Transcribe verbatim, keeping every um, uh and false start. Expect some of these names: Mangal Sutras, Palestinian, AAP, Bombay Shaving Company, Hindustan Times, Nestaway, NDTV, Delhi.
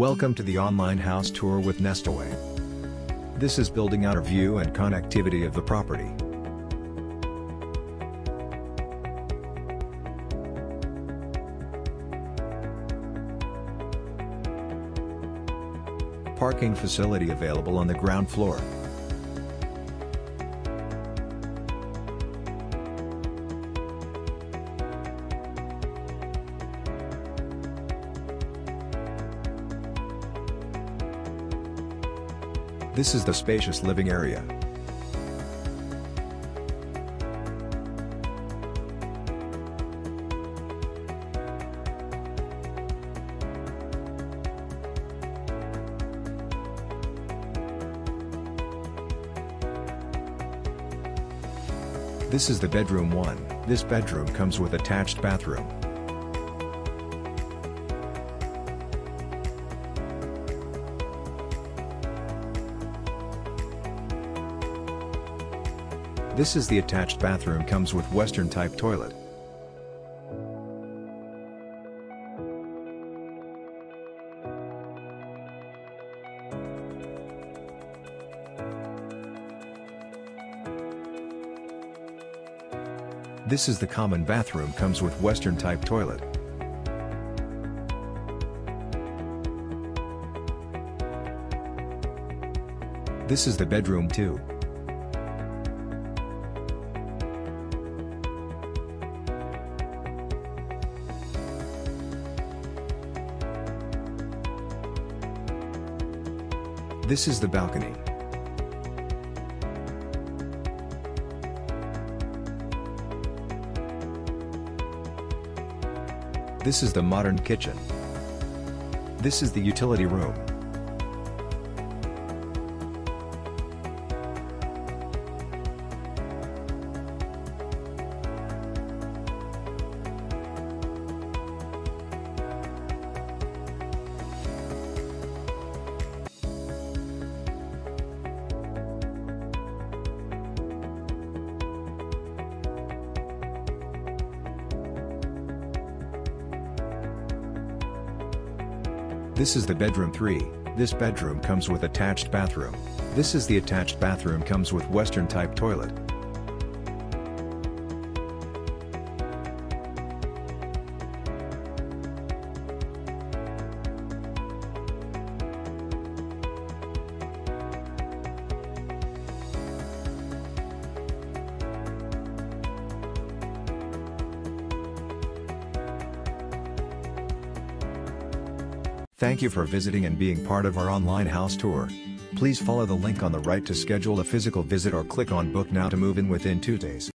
Welcome to the online house tour with Nestaway. This is building out a view and connectivity of the property. Parking facility available on the ground floor. This is the spacious living area. This is the bedroom one. This bedroom comes with attached bathroom. This is the attached bathroom, comes with Western type toilet. This is the common bathroom, comes with Western type toilet. This is the bedroom two. This is the balcony. This is the modern kitchen. This is the utility room. This is the bedroom three. This bedroom comes with attached bathroom. This is the attached bathroom, comes with Western type toilet. Thank you for visiting and being part of our online house tour. Please follow the link on the right to schedule a physical visit or click on book now to move in within two days.